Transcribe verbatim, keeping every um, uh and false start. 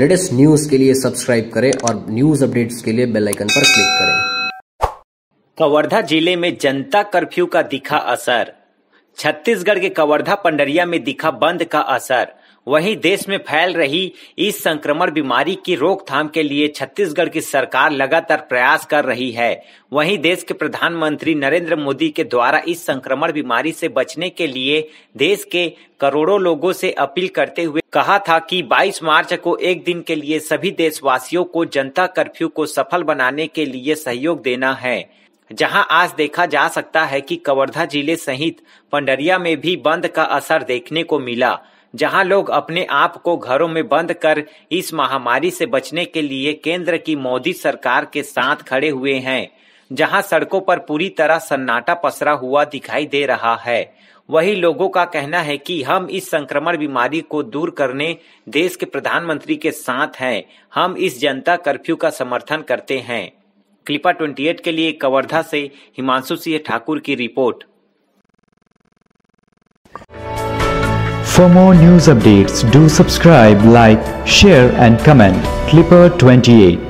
Latest news के लिए subscribe करें और न्यूज़ अपडेट्स के लिए बेल आइकन पर क्लिक करें। कवर्धा जिले में जनता कर्फ्यू का दिखा असर। छत्तीसगढ़ के कवर्धा पंडरिया में दिखा बंद का असर। वहीं देश में फैल रही इस संक्रमण बीमारी की रोकथाम के लिए छत्तीसगढ़ की सरकार लगातार प्रयास कर रही है। वहीं देश के प्रधानमंत्री नरेंद्र मोदी के द्वारा इस संक्रमण बीमारी से बचने के लिए देश के करोड़ों लोगों से अपील करते हुए कहा था कि बाईस मार्च को एक दिन के लिए सभी देशवासियों को जनता कर्फ्यू को सफल बनाने के लिए सहयोग देना है। जहां आज देखा जा सकता है कि कवर्धा जिले सहित पंडरिया में भी बंद का असर देखने को मिला, जहां लोग अपने आप को घरों में बंद कर इस महामारी से बचने के लिए केंद्र की मोदी सरकार के साथ खड़े हुए हैं, जहां सड़कों पर पूरी तरह सन्नाटा पसरा हुआ दिखाई दे रहा है। वही लोगों का कहना है कि हम इस संक्रमण बीमारी को दूर करने देश के प्रधानमंत्री के साथ हैं, हम इस जनता कर्फ्यू का समर्थन करते हैं। क्लिपर अट्ठाईस के लिए कवर्धा से हिमांशु सिंह ठाकुर की report. For more news updates do subscribe, like, share and comment Clipper अट्ठाईस।